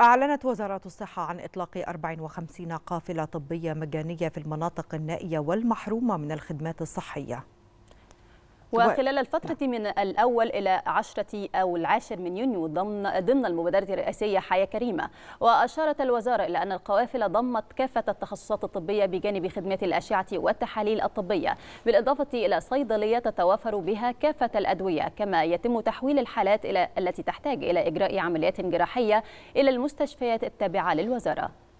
أعلنت وزارة الصحة عن إطلاق 54 قافلة طبية مجانية في المناطق النائية والمحرومة من الخدمات الصحية. وخلال الفترة من الأول إلى 10 أو 10 من يونيو ضمن المبادرة الرئاسية حياة كريمة. وأشارت الوزارة إلى أن القوافل ضمت كافة التخصصات الطبية بجانب خدمة الأشعة والتحاليل الطبية، بالإضافة إلى صيدلية تتوافر بها كافة الأدوية، كما يتم تحويل الحالات التي تحتاج إلى إجراء عمليات جراحية إلى المستشفيات التابعة للوزارة.